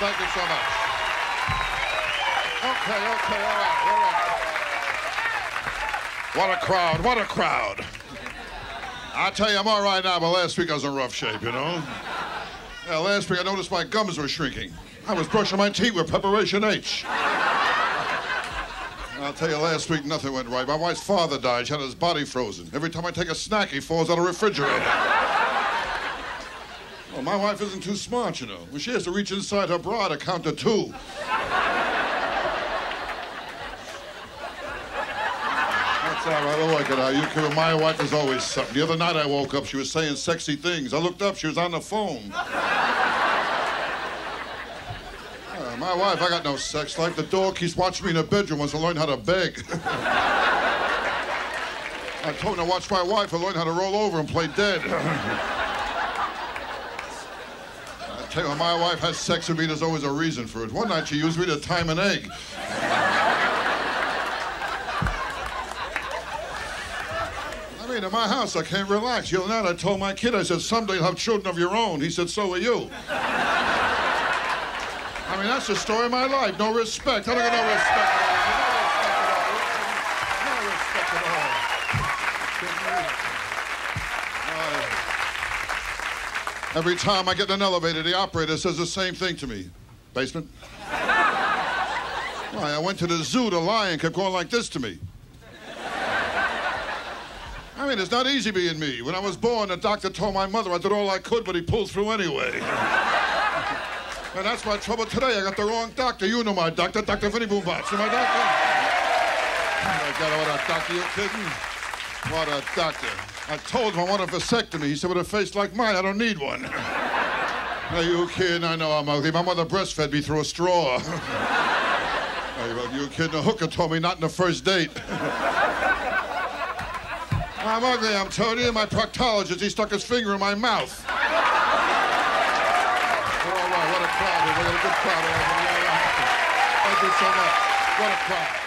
Thank you so much. Okay, all right. What a crowd, what a crowd. I tell you, I'm all right now, but last week I was in rough shape, you know? Yeah, last week I noticed my gums were shrinking. I was brushing my teeth with Preparation H. I'll tell you, last week nothing went right. My wife's father died. She had his body frozen. Every time I take a snack, he falls out of the refrigerator. Well, my wife isn't too smart, you know. When she has to reach inside her bra to count to two. That's all right. I'll work it out. You kidding? My wife is always something. The other night I woke up, she was saying sexy things. I looked up, she was on the phone. My wife, I got no sex life. The dog keeps watching me in the bedroom, wants to learn how to beg. I told him to watch my wife and learn how to roll over and play dead. I tell you, when my wife has sex with me, there's always a reason for it. One night she used me to time an egg. I mean, in my house, I can't relax. The other night, I told my kid, I said, someday you'll have children of your own. He said, so will you. I mean, that's the story of my life. No respect. I don't get no respect at all. No respect at all. Every time I get in an elevator, the operator says the same thing to me. Basement? Why, I went to the zoo, the lion kept going like this to me. I mean, it's not easy being me. When I was born, the doctor told my mother I did all I could, but he pulled through anyway. And that's my trouble today. I got the wrong doctor. You know my doctor, Dr. Vinnie Boobots. You know my doctor? Oh, my God, what a doctor. You kidding? What a doctor. I told him I want a vasectomy. He said, with a face like mine, I don't need one. Are you kidding? I know I'm ugly. My mother breastfed me through a straw. Are you kidding? A hooker told me not in the first date. I'm ugly, I'm telling you. My proctologist, he stuck his finger in my mouth. What a crowd. We're going to get a good crowd. Thank you so much. What a crowd.